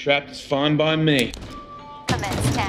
Trapped is fine by me. Commence.